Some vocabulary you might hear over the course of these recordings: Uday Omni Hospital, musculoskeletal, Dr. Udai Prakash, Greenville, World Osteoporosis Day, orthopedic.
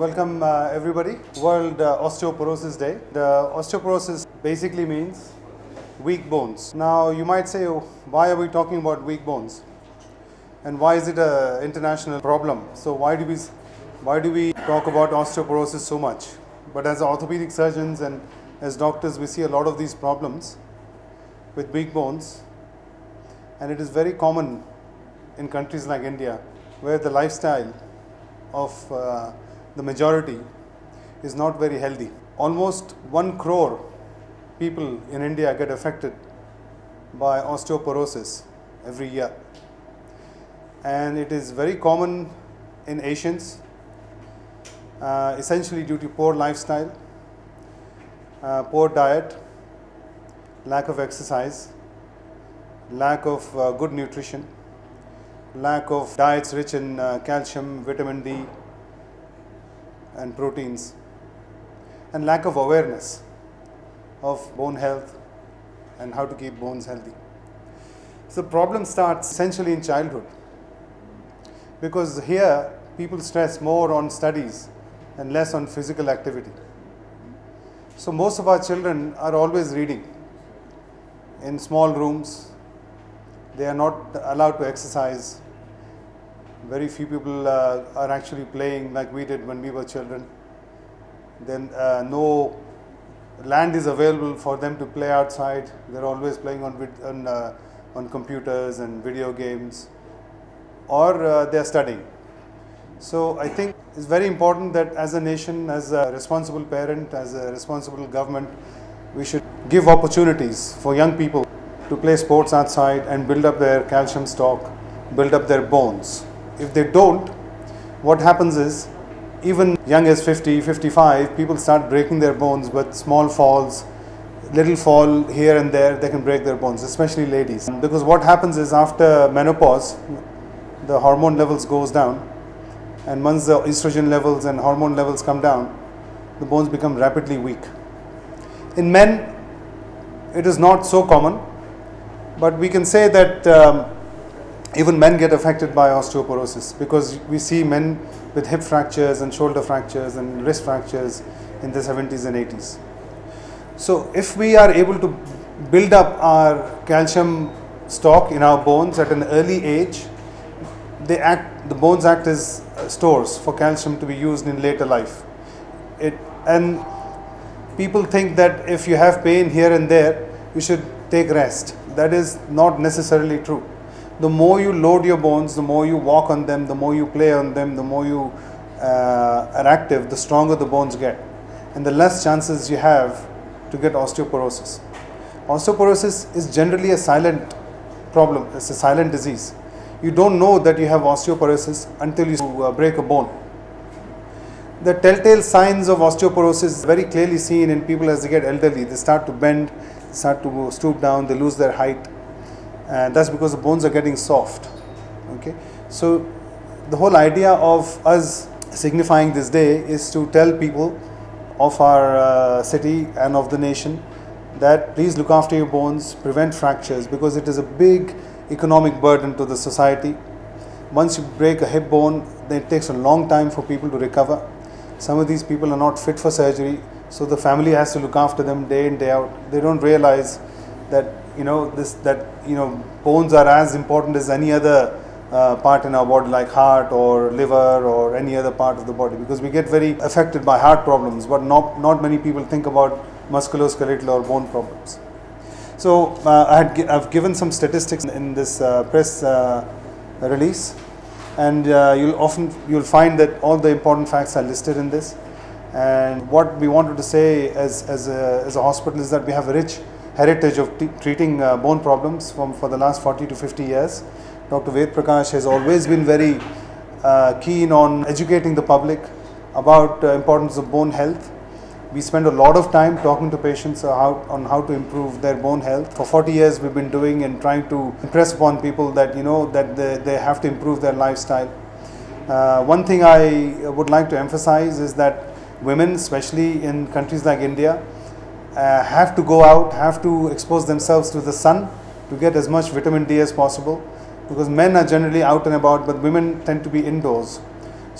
Welcome everybody, World Osteoporosis Day. The osteoporosis basically means weak bones. Now you might say, oh, why are we talking about weak bones? And why is it an international problem? So why do we talk about osteoporosis so much? But as orthopedic surgeons and as doctors, we see a lot of these problems with weak bones. And it is very common in countries like India, where the lifestyle of the majority is not very healthy. Almost 1 crore people in India get affected by osteoporosis every year. And it is very common in Asians, essentially due to poor lifestyle, poor diet, lack of exercise, lack of good nutrition, lack of diets rich in calcium, vitamin D, and proteins, and lack of awareness of bone health and how to keep bones healthy. So the problem starts essentially in childhood, because here people stress more on studies and less on physical activity. So most of our children are always reading in small rooms. They are not allowed to exercise. Very few people are actually playing like we did when we were children. Then no land is available for them to play outside. They're always playing on computers and video games, or they're studying. So I think it's very important that as a nation, as a responsible parent, as a responsible government, we should give opportunities for young people to play sports outside and build up their calcium stock, build up their bones. If they don't, what happens is, even young as 50, 55, people start breaking their bones with small falls, little fall here and there, they can break their bones, especially ladies. Because what happens is, after menopause, the hormone levels goes down, and once the estrogen levels and hormone levels come down, the bones become rapidly weak. In men, it is not so common, but we can say that even men get affected by osteoporosis, because we see men with hip fractures and shoulder fractures and wrist fractures in the 70s and 80s. So if we are able to build up our calcium stock in our bones at an early age, the bones act as stores for calcium to be used in later life. And people think that if you have pain here and there, you should take rest. That is not necessarily true. The more you load your bones, the more you walk on them, the more you play on them, the more you are active, the stronger the bones get. And the less chances you have to get osteoporosis. Osteoporosis is generally a silent problem, it's a silent disease. You don't know that you have osteoporosis until you break a bone. The telltale signs of osteoporosis is very clearly seen in people as they get elderly. They start to bend, start to stoop down, they lose their height. And that's because the bones are getting soft. Okay, so the whole idea of us signifying this day is to tell people of our city and of the nation that please look after your bones, prevent fractures, because it is a big economic burden to the society. Once you break a hip bone, then it takes a long time for people to recover. Some of these people are not fit for surgery, so the family has to look after them day in, day out. They don't realize that bones are as important as any other part in our body, like heart or liver or any other part of the body, because we get very affected by heart problems, but not many people think about musculoskeletal or bone problems. So I've given some statistics in this press release, and you'll find that all the important facts are listed in this. And what we wanted to say as a hospital is that we have a rich heritage of treating bone problems for the last 40 to 50 years. Dr. Udai Prakash has always been very keen on educating the public about the importance of bone health. We spend a lot of time talking to patients on how to improve their bone health. For 40 years we've been doing and trying to impress upon people that they have to improve their lifestyle. One thing I would like to emphasize is that women, especially in countries like India, have to go out, have to expose themselves to the sun to get as much vitamin D as possible, because men are generally out and about, but women tend to be indoors.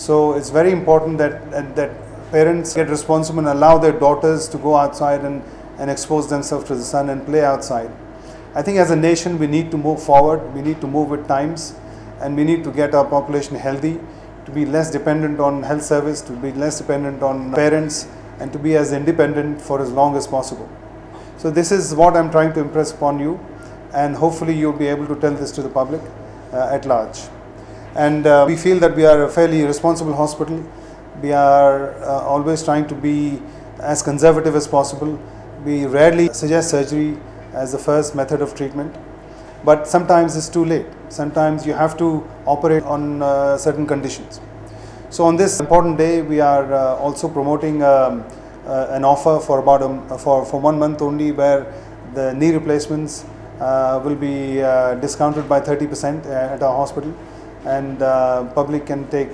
So it's very important that parents get responsible and allow their daughters to go outside and expose themselves to the sun and play outside. I think as a nation we need to move forward, we need to move with times, and we need to get our population healthy, to be less dependent on health service, to be less dependent on parents, and to be as independent for as long as possible. So this is what I'm trying to impress upon you, and hopefully you'll be able to tell this to the public at large. And we feel that we are a fairly responsible hospital. We are always trying to be as conservative as possible. We rarely suggest surgery as the first method of treatment, but sometimes it's too late. Sometimes you have to operate on certain conditions. So on this important day, we are also promoting an offer for about for 1 month only, where the knee replacements will be discounted by 30% at our hospital, and public can take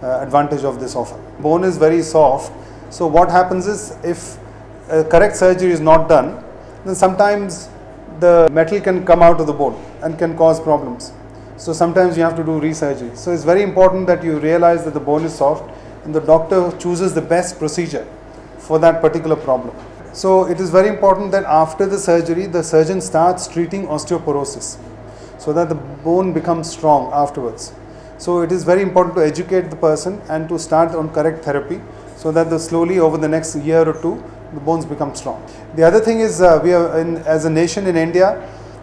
advantage of this offer. Bone is very soft, so what happens is if correct surgery is not done, then sometimes the metal can come out of the bone and can cause problems. So sometimes you have to do resurgery. So it's very important that you realize that the bone is soft and the doctor chooses the best procedure for that particular problem. So it is very important that after the surgery, the surgeon starts treating osteoporosis so that the bone becomes strong afterwards. So it is very important to educate the person and to start on correct therapy so that slowly over the next year or two, the bones become strong. The other thing is we are as a nation in India,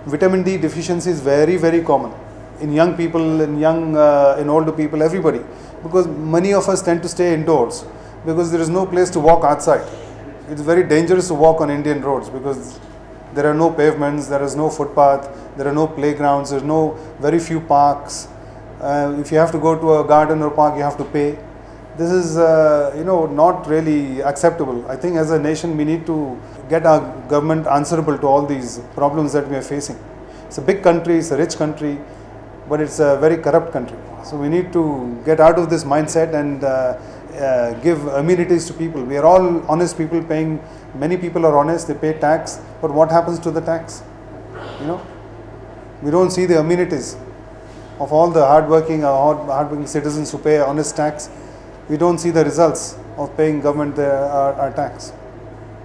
vitamin D deficiency is very, very common in young people, in older people, everybody, because many of us tend to stay indoors because there is no place to walk outside. It's very dangerous to walk on Indian roads because there are no pavements, there is no footpath, there are no playgrounds, there are very few parks. If you have to go to a garden or park, you have to pay. This is not really acceptable. I think as a nation we need to get our government answerable to all these problems that we are facing. It's a big country, it's a rich country, but it's a very corrupt country. So we need to get out of this mindset and give amenities to people. We are all honest people paying. Many people are honest, they pay tax, but what happens to the tax? You know, we don't see the amenities of all the hardworking citizens who pay honest tax. We don't see the results of paying government our tax.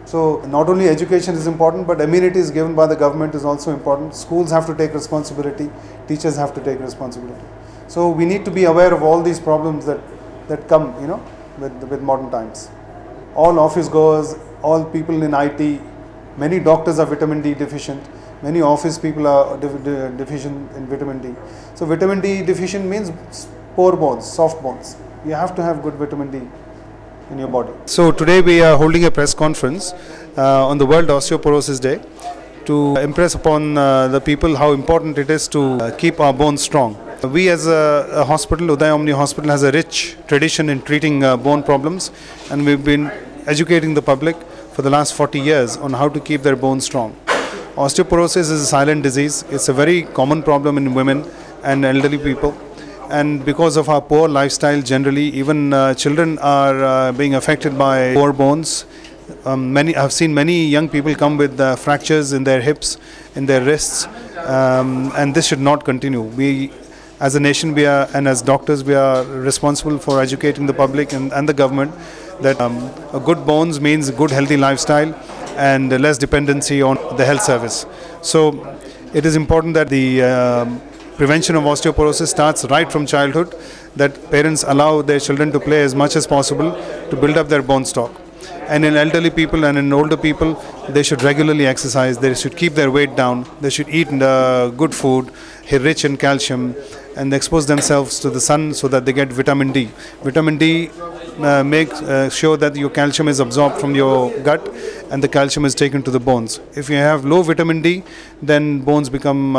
So not only education is important, but amenities given by the government is also important. Schools have to take responsibility, teachers have to take responsibility. So we need to be aware of all these problems that come, with modern times. All office goers, all people in IT, many doctors are vitamin D deficient, many office people are deficient in vitamin D. So vitamin D deficient means poor bones, soft bones. You have to have good vitamin D in your body. So today we are holding a press conference on the World Osteoporosis Day to impress upon the people how important it is to keep our bones strong. We as a hospital, Uday Omni Hospital, has a rich tradition in treating bone problems, and we've been educating the public for the last 40 years on how to keep their bones strong. Osteoporosis is a silent disease. It's a very common problem in women and elderly people, and because of our poor lifestyle generally, even children are being affected by poor bones. I've seen many young people come with fractures in their hips, in their wrists, and this should not continue. We as a nation, we are, and as doctors, we are responsible for educating the public and the government that good bones means good healthy lifestyle and less dependency on the health service. So it is important that the prevention of osteoporosis starts right from childhood, that parents allow their children to play as much as possible to build up their bone stock. And in elderly people and in older people, they should regularly exercise, they should keep their weight down, they should eat good food, rich in calcium, and expose themselves to the sun so that they get vitamin D. Vitamin D makes sure that your calcium is absorbed from your gut and the calcium is taken to the bones. If you have low vitamin D, then bones become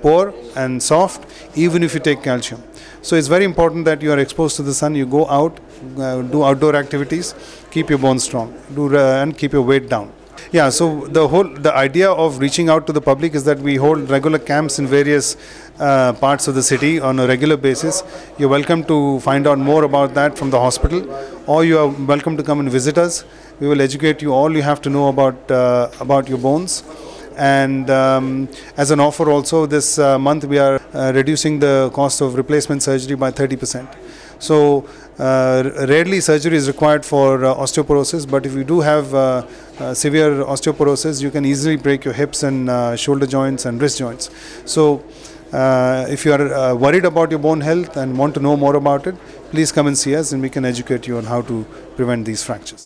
poor and soft, even if you take calcium. So it's very important that you are exposed to the sun, you go out, do outdoor activities, keep your bones strong, and keep your weight down. Yeah, so the idea of reaching out to the public is that we hold regular camps in various parts of the city on a regular basis. You're welcome to find out more about that from the hospital, or you are welcome to come and visit us. We will educate you all you have to know about your bones. And as an offer also, this month we are reducing the cost of replacement surgery by 30%. So rarely surgery is required for osteoporosis, but if you do have severe osteoporosis, you can easily break your hips and shoulder joints and wrist joints. So if you are worried about your bone health and want to know more about it, please come and see us and we can educate you on how to prevent these fractures.